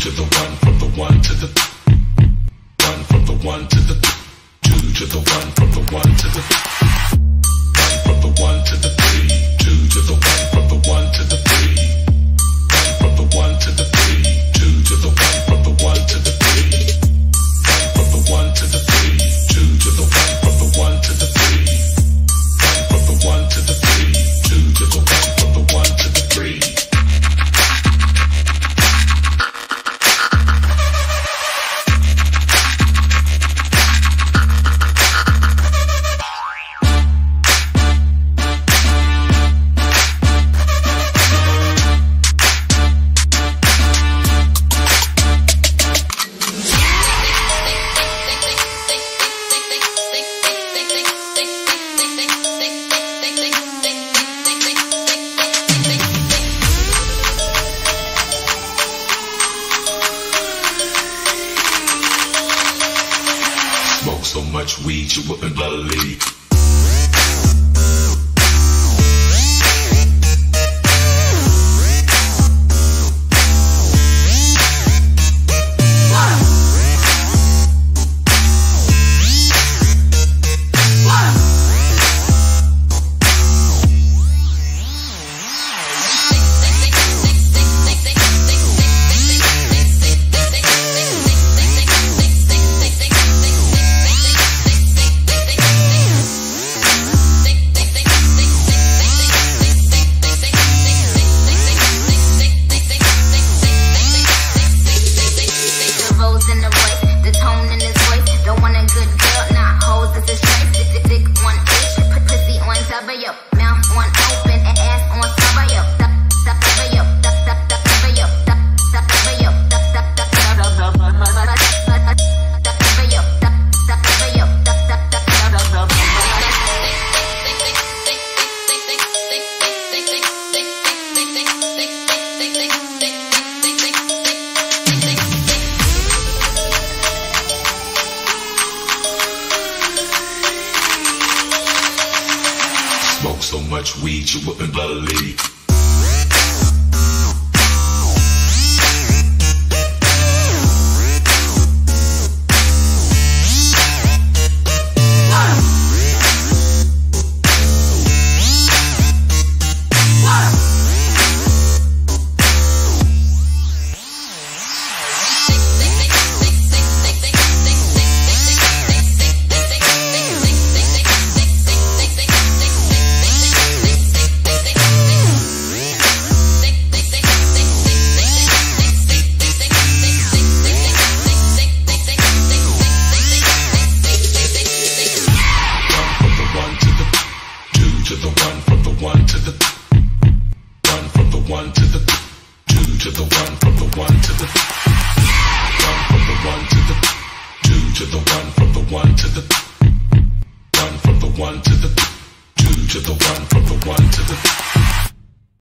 to the one, from the one to the one, from the one to the two to the one, from the one to the one, from the one to the three, two to the one, from the one to the three, one, from the one to the three, two to the one, from the one to the three, one, from the one to the three, two to the one, from the one to the three, one, from the one to the three, two to the one, from the one to the three. So much weed you wouldn't believe. Smoke so much weed you wouldn't believe. One from the one to the two to the one, from the one to the